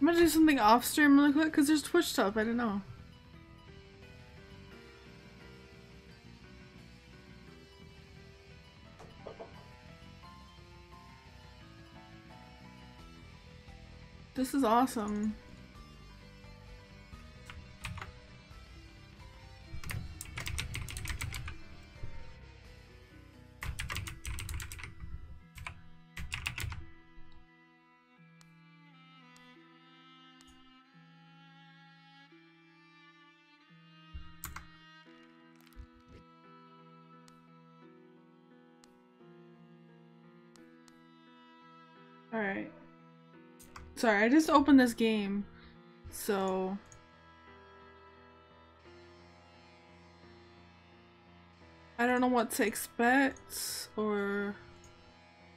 I'm gonna do something off stream really quick because there's Twitch stuff. I didn't know. This is awesome. Alright. Sorry, I just opened this game, so... I don't know what to expect, or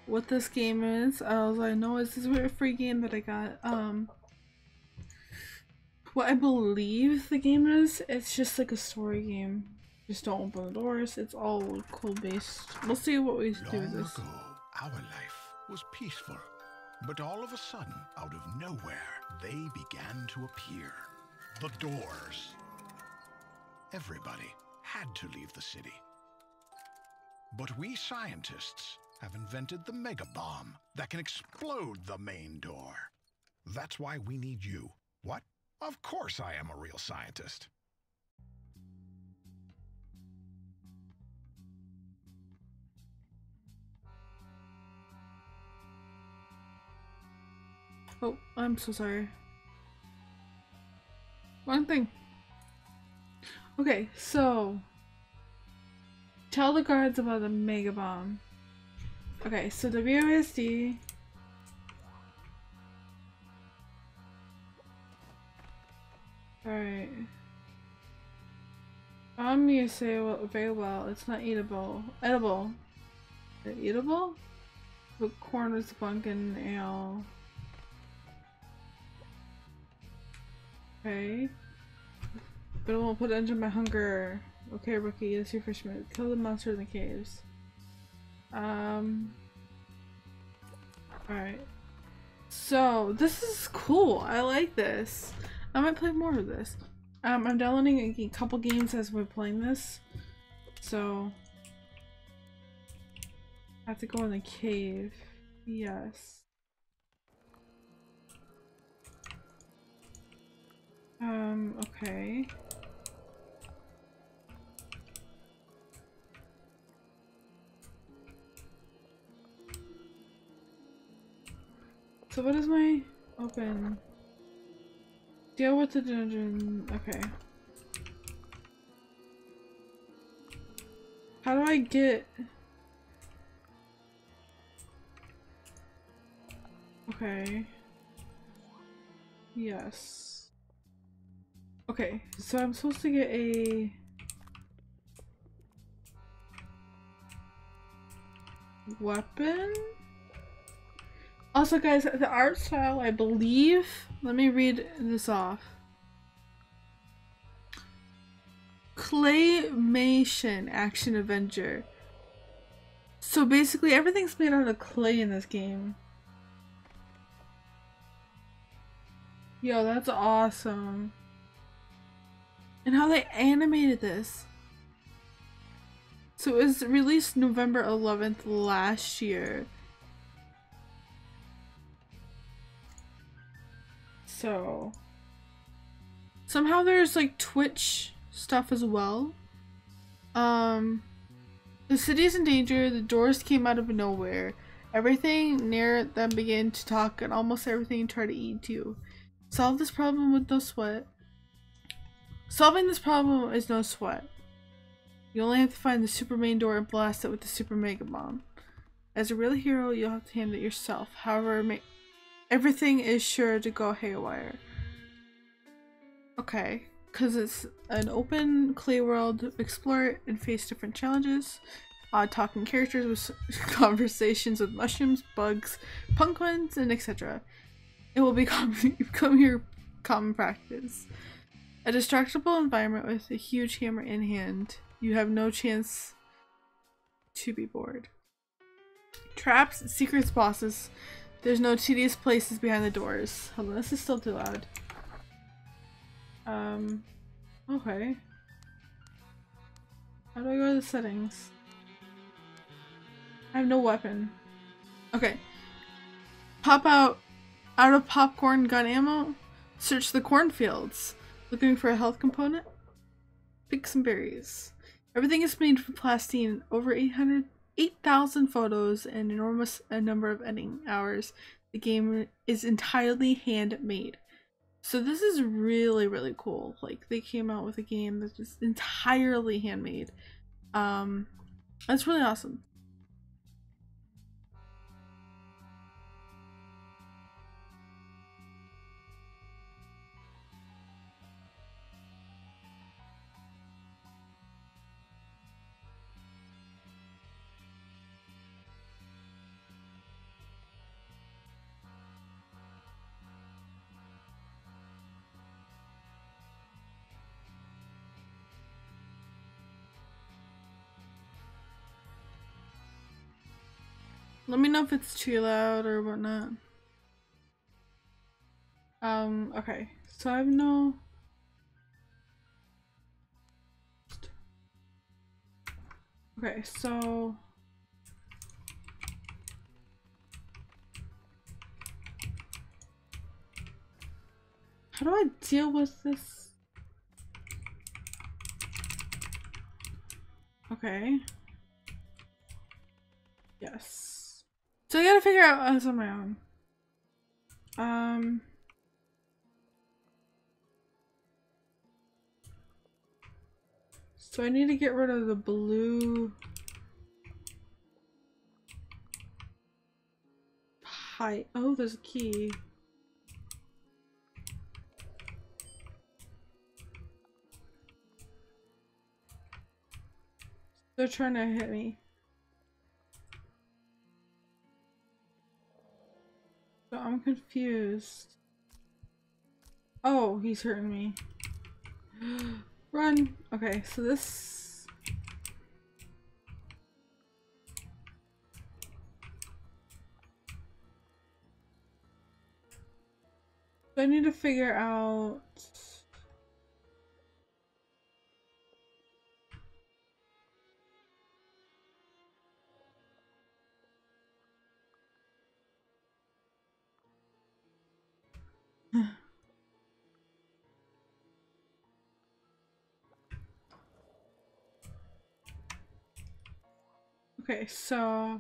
what this game is. All I know is this is a free game that I got. What I believe the game is, it's just like a story game. Just don't open the doors, it's all cool-based. We'll see what we do with this. Long ago, our life was peaceful. But all of a sudden, out of nowhere, they began to appear. The doors. Everybody had to leave the city. But we scientists have invented the mega bomb that can explode the main door. That's why we need you. What? Of course I am a real scientist. Oh, I'm so sorry. One thing. Okay, so... Tell the guards about the mega bomb. Okay, so WASD... Alright. I'm gonna say very well, it's not eatable. Edible. Is it eatable? But corn is bunkin' ale. Okay, but I won't put it under my hunger. Okay, rookie, that's your first move. Kill the monster in the caves. Alright. So, this is cool. I like this. I might play more of this. I'm downloading a couple games as we're playing this. So, I have to go in the cave. Yes. Okay. So what is my open? Deal with the dungeon. Okay. How do I get? Okay. Yes. Okay, so I'm supposed to get a... weapon? Also guys, the art style, I believe... Let me read this off. Claymation action adventure. So basically everything's made out of clay in this game. Yo, that's awesome. And how they animated this. So it was released November 11th last year. So somehow there's like Twitch stuff as well. The city is in danger. The doors came out of nowhere. Everything near them began to talk, and almost everything tried to eat you. Solve this problem with no sweat. Solving this problem is no sweat. You only have to find the super main door and blast it with the super mega bomb. As a real hero, you'll have to handle it yourself. However, everything is sure to go haywire. Okay, because it's an open clay world, explore it and face different challenges. Odd talking characters with conversations with mushrooms, bugs, pumpkins, and etc. It will become your common practice. A destructible environment with a huge hammer in hand. You have no chance to be bored. Traps, secrets, bosses, There's no tedious places behind the doors. Hold on, this is still too loud. Okay. How do I go to the settings? I have no weapon. Okay. Pop out of popcorn gun ammo. Search the cornfields. Looking for a health component? Pick some berries. Everything is made from plastine. Over 8,000 photos and enormous number of editing hours. The game is entirely handmade. So this is really, really cool. Like, they came out with a game that's just entirely handmade. That's really awesome. Let me know if it's too loud or whatnot. Okay. So I have no... Okay, so... How do I deal with this? Okay. Yes. So I gotta figure out this on my own. So I need to get rid of the blue pie. Oh, there's a key. They're trying to hit me. So I'm confused. Oh, he's hurting me. Run! Okay, so this... So I need to figure out... Okay, so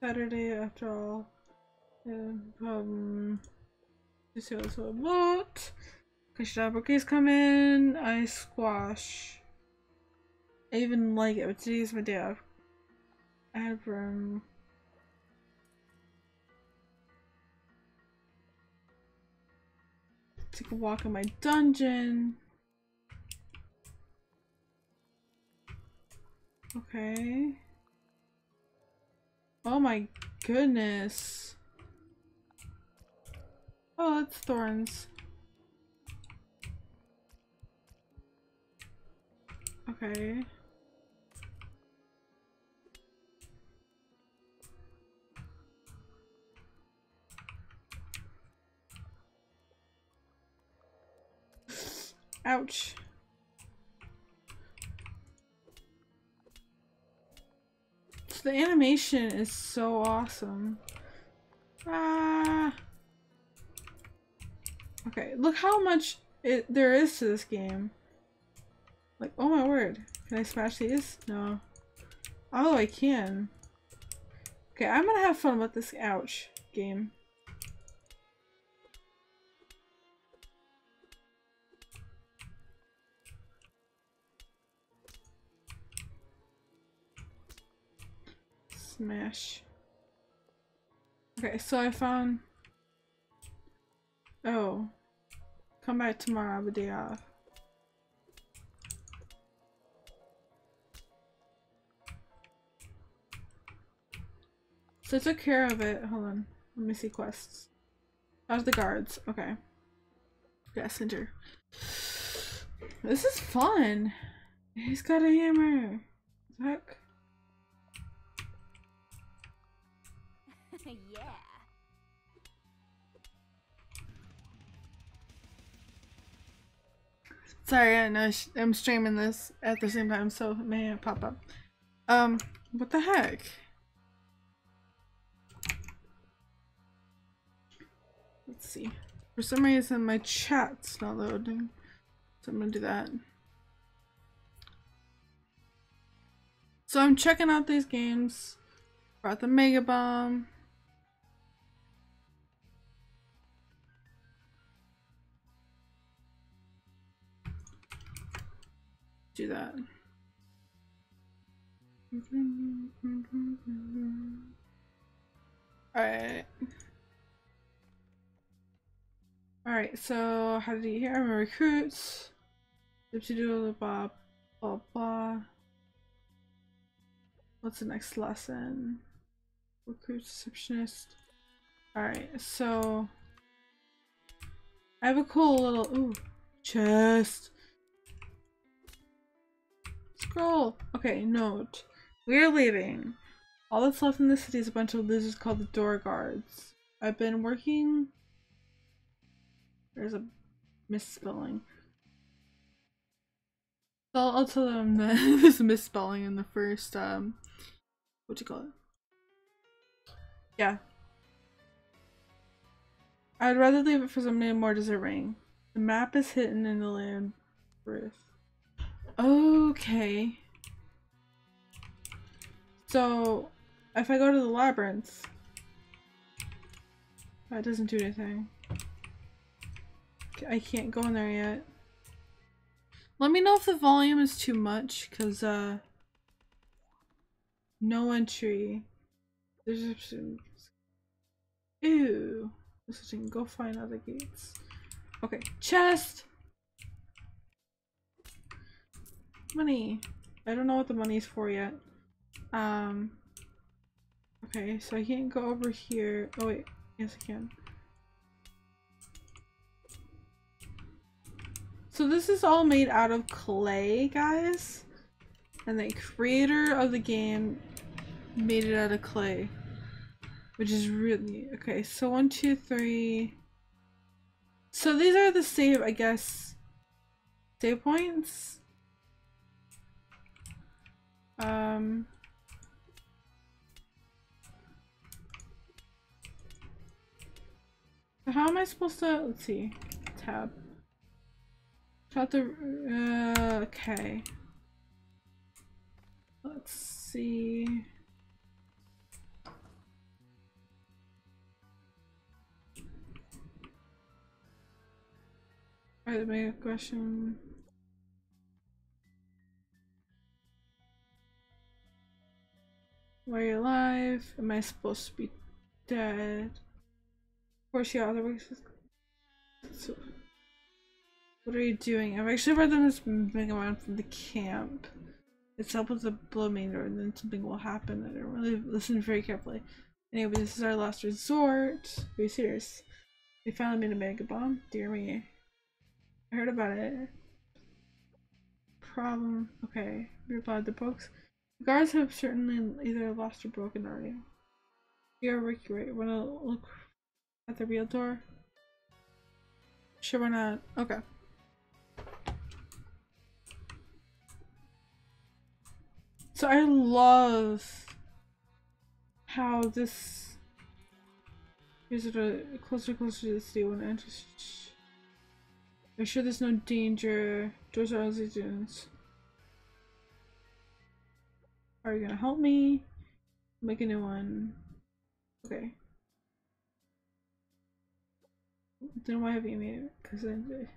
Saturday after all, you see also a vote. Case come in. I squash. I even like it, but today's my day off. I have room. Take a walk in my dungeon. Okay. Oh my goodness. Oh, that's thorns. Okay. Ouch. The animation is so awesome. Ah. Okay, look how much there is to this game. Like, oh my word. Can I smash these? No. Oh, I can. Okay, I'm gonna have fun with this ouch game. Smash. Okay, so I found... Oh. Come back tomorrow, I have a day off. So I took care of it. Hold on. Let me see quests. How's the guards? Okay. Yes, enter. This is fun. He's got a hammer. What the heck? Yeah. Sorry, I know I'm streaming this at the same time, so it may pop up. What the heck? Let's see. For some reason, my chat's not loading, so I'm gonna do that. So I'm checking out these games. Brought the Mega Bomb. Do that. Alright. Alright, so how did you hear? I'm a recruit. Blah, blah, blah. What's the next lesson? Recruit receptionist. Alright, so I have a cool little chest. Scroll. Okay, note. We're leaving. All that's left in the city is a bunch of losers called the door guards. I've been working. There's a misspelling. So I'll tell them that there's a misspelling in the first what do you call it? Yeah. I'd rather leave it for somebody more deserving. The map is hidden in the land birth. Okay. So if I go to the labyrinth, that doesn't do anything. I can't go in there yet. Let me know if the volume is too much, because no entry. There's ew. This is go find other gates. Okay, chest. Money. I don't know what the money's for yet. Okay, so I can't go over here. Oh wait, yes I can. So this is all made out of clay, guys, and the creator of the game made it out of clay, which is really okay. So 1, 2, 3. So these are the save, I guess, save points. So how am I supposed to? Let's see. Tab. Got the okay. Let's see. Alright, the main question. Why are you alive? Am I supposed to be dead? Of course, yeah. Otherwise, so. What are you doing? I've actually read them as moving around from the camp. It's up with the blooming door, and then something will happen. I don't really listen very carefully. Anyway, this is our last resort. Are you serious? They finally made a mega bomb. Dear me. I heard about it. Problem. Okay. We replied the books. The guards have certainly either lost or broken already. We are working right. Want to look at the real door? Sure, why not? Okay. So I love how this is closer to the city when I enter. Make sure there's no danger. Doors are always students. Are you gonna help me? Make a new one. Okay. Then why have you made it? Because I did.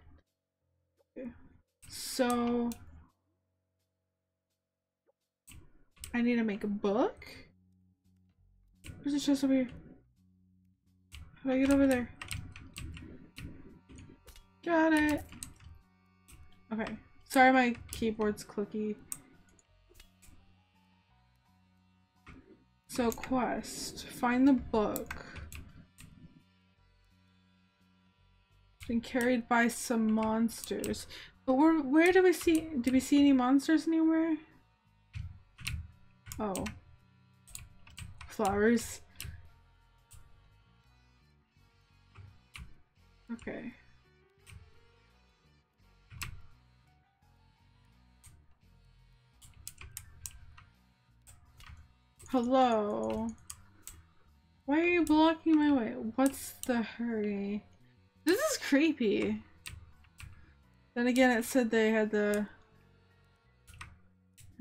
Okay. So I need to make a book. There's a chest over here. How do I get over there? Got it. Okay. Sorry, my keyboard's clicky. So quest. Find the book. Been carried by some monsters. But where do we see? Did we see any monsters anywhere? Oh, flowers. Okay. Hello. Why are you blocking my way? What's the hurry? This is creepy. Then again, it said they had the...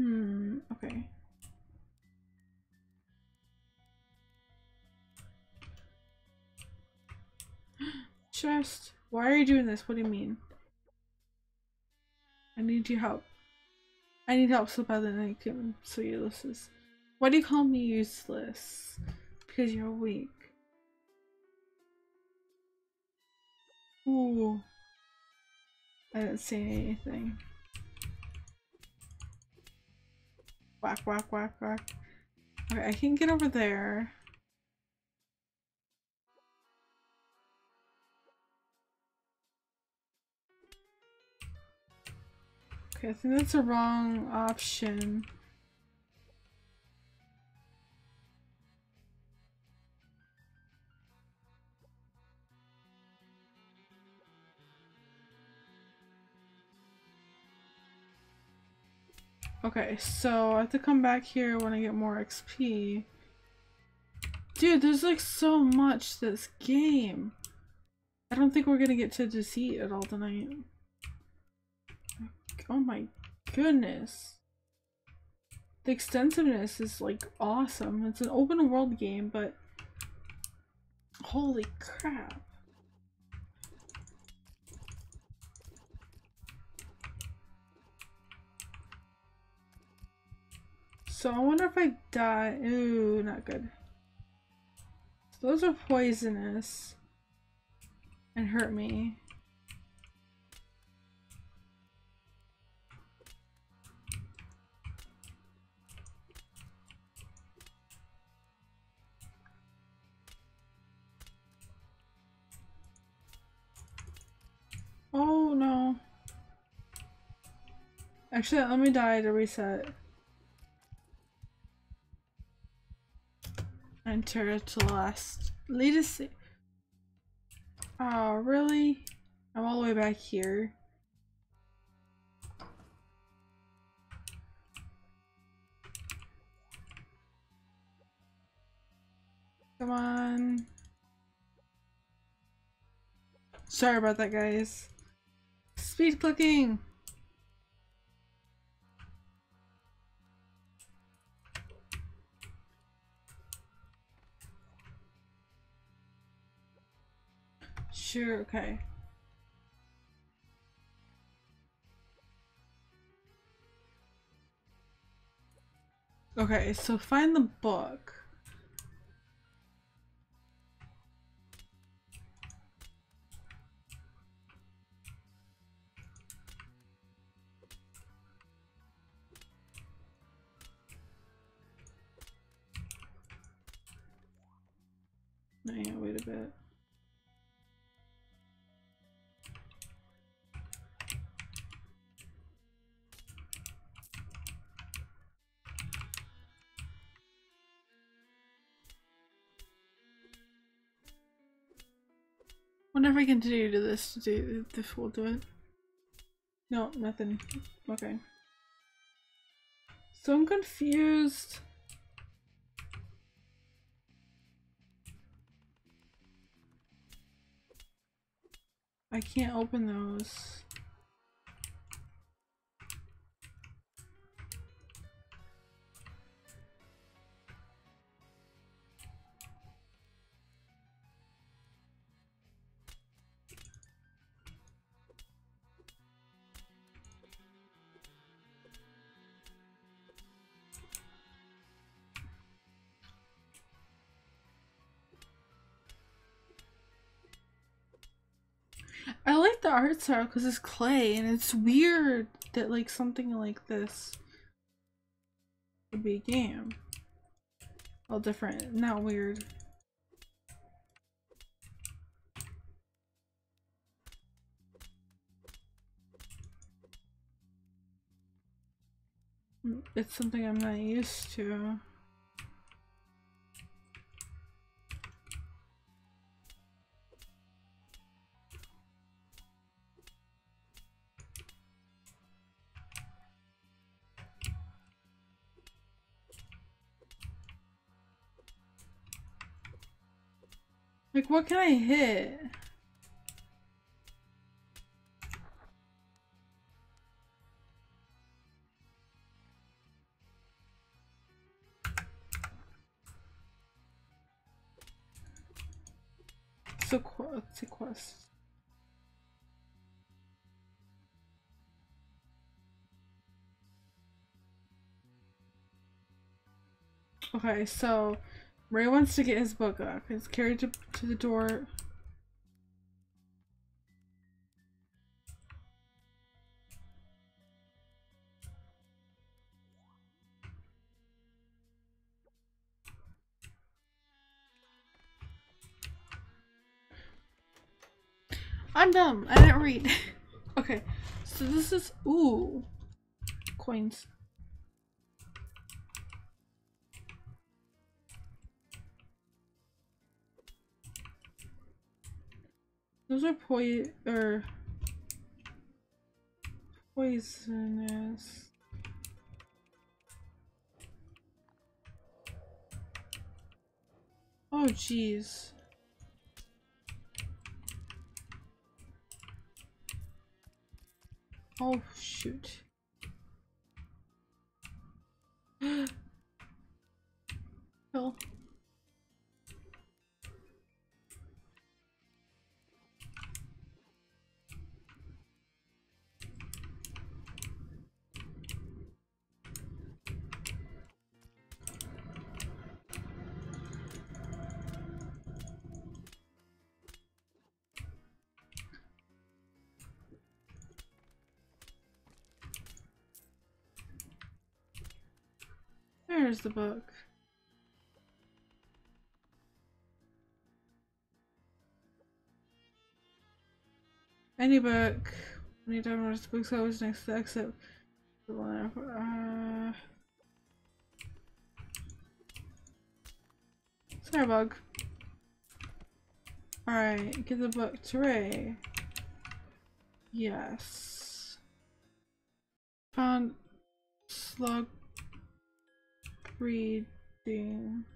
okay. Chest. Why are you doing this? What do you mean? I need your help. I need help so bad that I can. So useless. Why do you call me useless? Because you're weak. Ooh. I didn't say anything. Whack, whack, whack, whack. Okay, I can get over there. Okay, I think that's the wrong option. Okay, so I have to come back here when I get more XP. Dude, there's like so much this game. I don't think we're gonna get to defeat at all tonight. Oh my goodness. The extensiveness is like awesome. It's an open world game, but holy crap. So I wonder if I die. Ooh, not good. So those are poisonous and hurt me. Oh no. Actually, let me die to reset. Enter to last. Lead us. Oh, really? I'm all the way back here. Come on. Sorry about that, guys. Speed clicking. Sure, okay. Okay, so find the book. Yeah, wait a bit. Whenever I continue to this will do it. No, nothing. Okay. So I'm confused. I can't open those. I like the art style because it's clay, and it's weird that like something like this would be a game. All different, not weird. It's something I'm not used to. Like, what can I hit? So, it's a quest. Okay, so Ray wants to get his book up. It's carried to the door. I'm dumb. I didn't read. Okay, so this is ooh, coins. Those are poisonous. Oh jeez. Oh shoot. Hell. There's the book. Any book. When you don't notice the book's always next to the exit. The one. Sorry, bug. Alright, give the book to Ray. Yes. Found slug. Reading.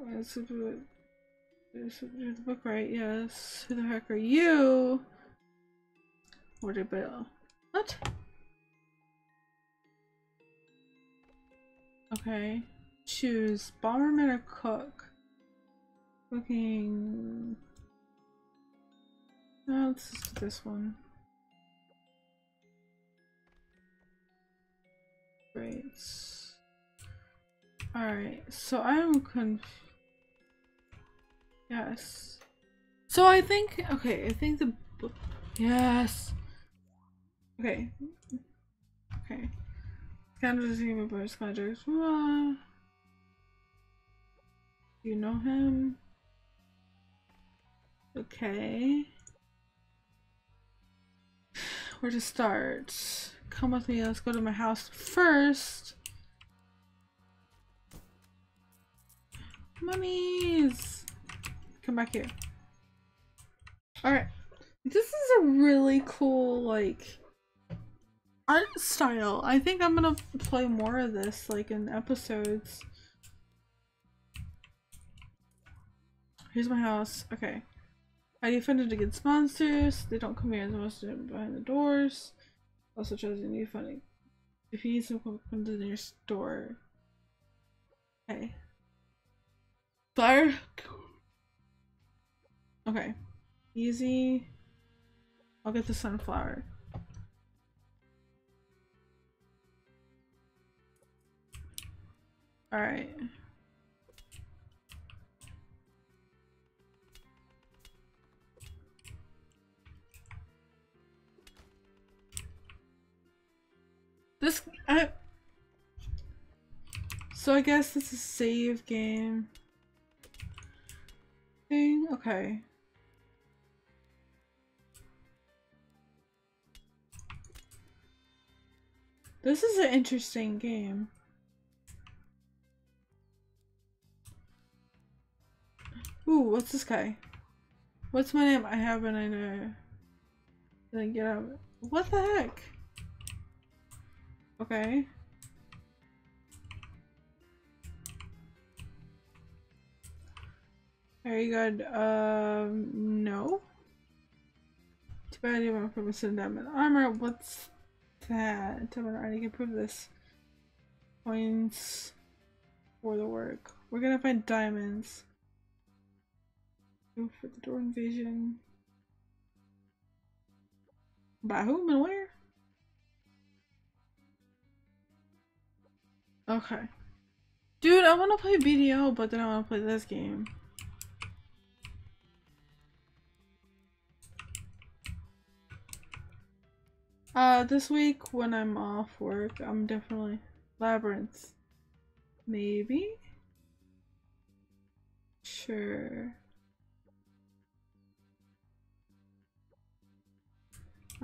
Let's do the book, right? Yes. Who the heck are you? Order bill. What? Okay. Choose bomberman or cook. Cooking. No, let's just do this one. Great. Alright, so I'm confused. Yes. So I think, okay, I think the book. Yes! Okay. Okay. It's kind of the same, but it's kind of do you know him? Okay. Where to start? Come with me, let's go to my house first. Mummies! Come back here. Alright. This is a really cool, like, art style. I think I'm gonna play more of this, like, in episodes. Here's my house. Okay. I defended against monsters. They don't come here as monsters behind the doors. Also chose a new funny. If you need some comes in your store. Okay. Fire. Okay. Easy. I'll get the sunflower. Alright. This, so I guess this is save game thing, okay. This is an interesting game. Ooh, what's this guy? What's my name? I have an idea. Then get out. What the heck? Okay. Very good. No. Too bad you won't prove diamond armor. What's that? Diamond armor. You can prove this. Points for the work. We're gonna find diamonds. Go for the door invasion. By whom and where? Okay. Dude, I wanna play BDO, but then I wanna play this game. This week when I'm off work, I'm definitely labyrinths. Maybe? Sure.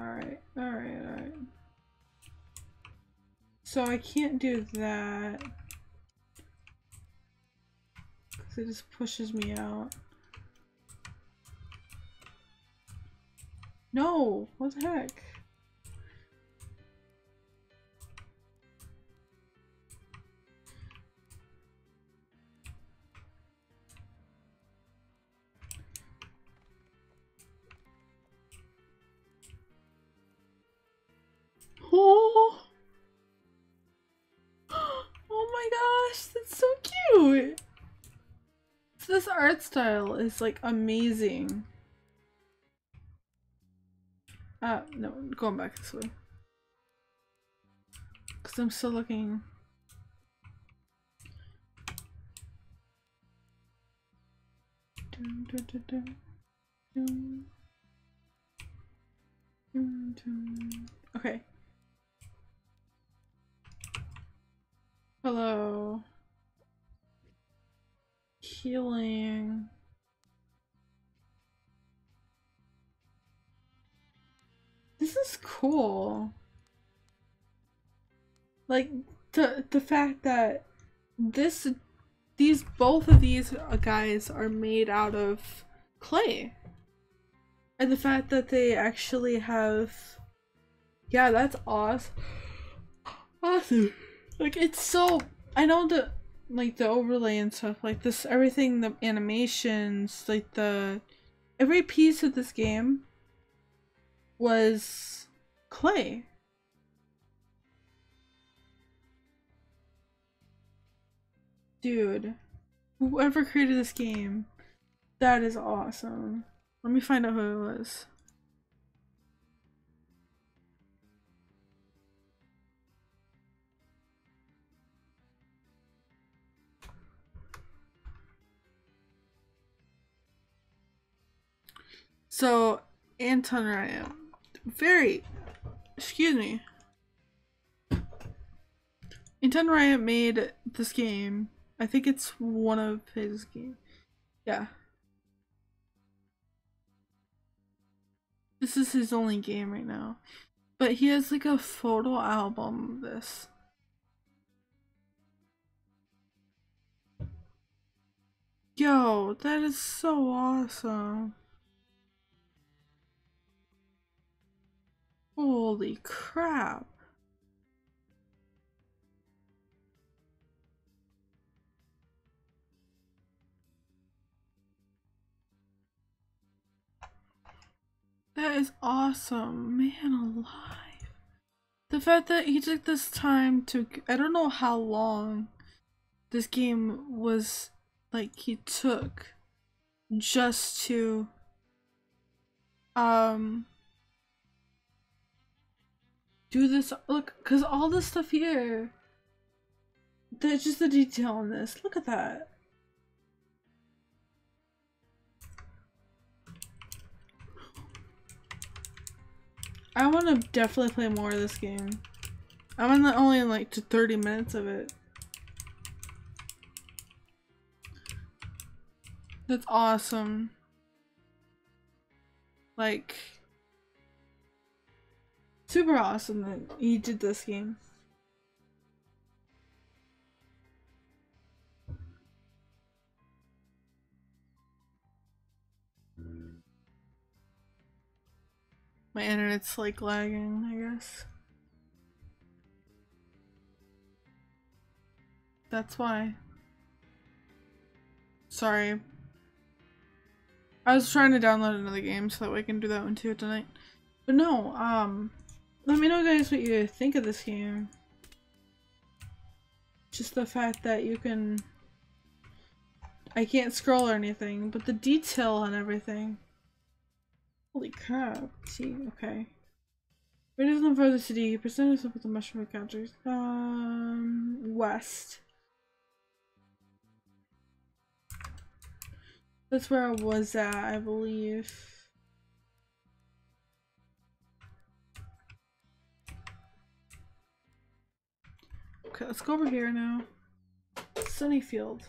Alright, alright, alright. So I can't do that. Because it just pushes me out. No! What the heck? Oh. Oh my gosh, that's so cute! This art style is like amazing. No, going back this way. Because I'm still looking. Dun, dun, dun, dun, dun. Dun, dun. Okay. Hello. Healing. This is cool. Like the fact that both of these guys are made out of clay. And the fact that they actually have, yeah, that's awesome. Awesome. Like, it's so, I know that, like, the overlay and stuff, like, this, everything, the animations, like, every piece of this game was clay. Dude, whoever created this game, that is awesome. Let me find out who it was. So, Anton Ryan, Anton Ryan made this game. I think it's one of his games. Yeah. This is his only game right now. But he has like a photo album of this. Yo, that is so awesome. Holy crap. That is awesome. Man alive. The fact that he took this time to, I don't know how long this game was, like, he took just to do this. Look, because all this stuff here, there's just the detail on this. Look at that. I want to definitely play more of this game. I'm only in like 30 minutes of it. That's awesome. Like, super awesome that he did this game. My internet's like lagging, I guess. That's why. Sorry. I was trying to download another game so that way I can do that one too tonight. But no, let me know guys what you think of this game. Just the fact that you can... I can't scroll or anything, but the detail on everything. Holy crap. See, okay. Where does the further city? Present yourself with the mushroom encounters. West. That's where I was at, I believe. Okay, let's go over here now. Sunnyfield.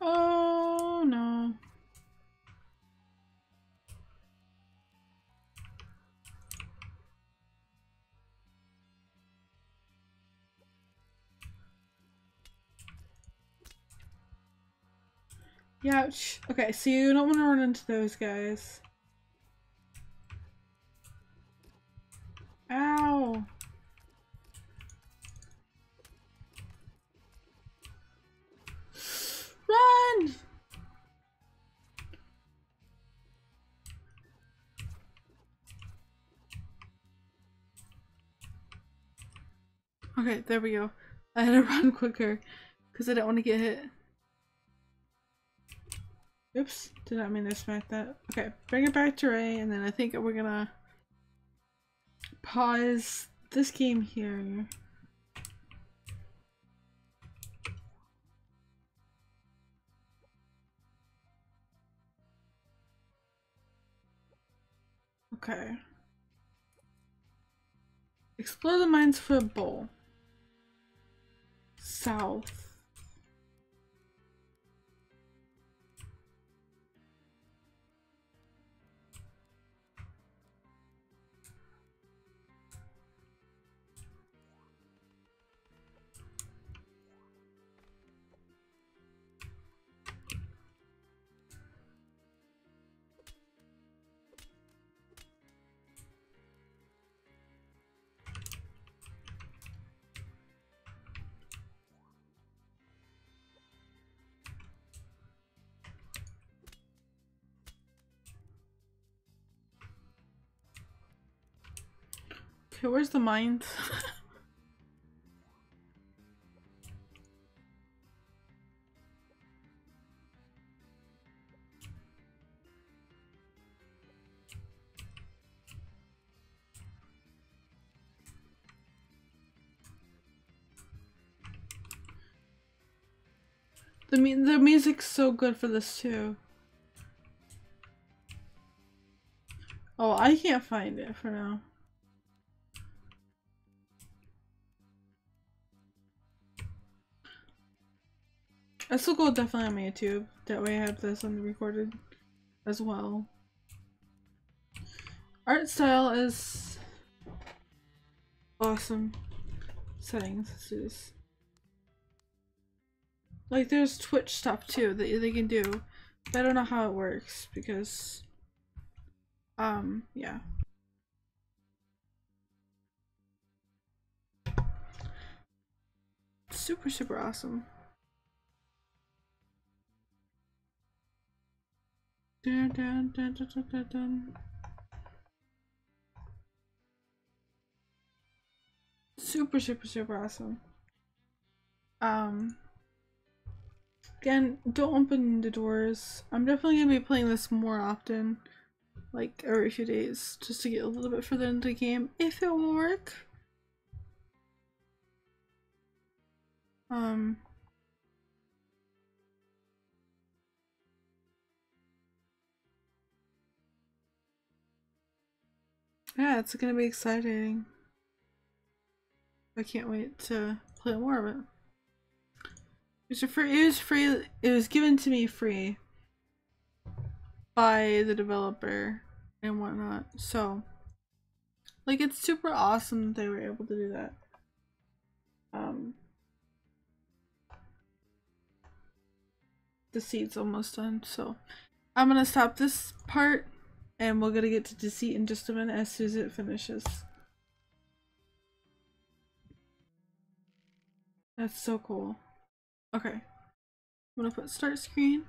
Oh no. Ouch. Okay, so you don't want to run into those guys. Ow. Run! Okay, there we go. I had to run quicker because I don't want to get hit. Oops, did not mean to smack that. Okay, bring it back to Ray, and then I think we're gonna pause this game here. Okay. Explore the mines for a bowl. South. Okay, where's the mines? The music's so good for this too. Oh, I can't find it for now. I still go definitely on my YouTube, that way I have this on the recorded as well. Art style is awesome. Settings, let's do this. Like there's Twitch stuff too that they can do, but I don't know how it works because, yeah. Super, super awesome. Dun, dun, dun, dun, dun, dun, dun. Super, super, super awesome. Again, don't open the doors. I'm definitely gonna be playing this more often, like every few days, just to get a little bit further into the game if it will work. Yeah, it's gonna be exciting. I can't wait to play more of it. It was free. It was given to me free by the developer and whatnot. So, like, it's super awesome that they were able to do that. The seed's almost done, so I'm gonna stop this part. And we're gonna get to deceit in just a minute as soon as it finishes. That's so cool. Okay. I'm gonna put start screen.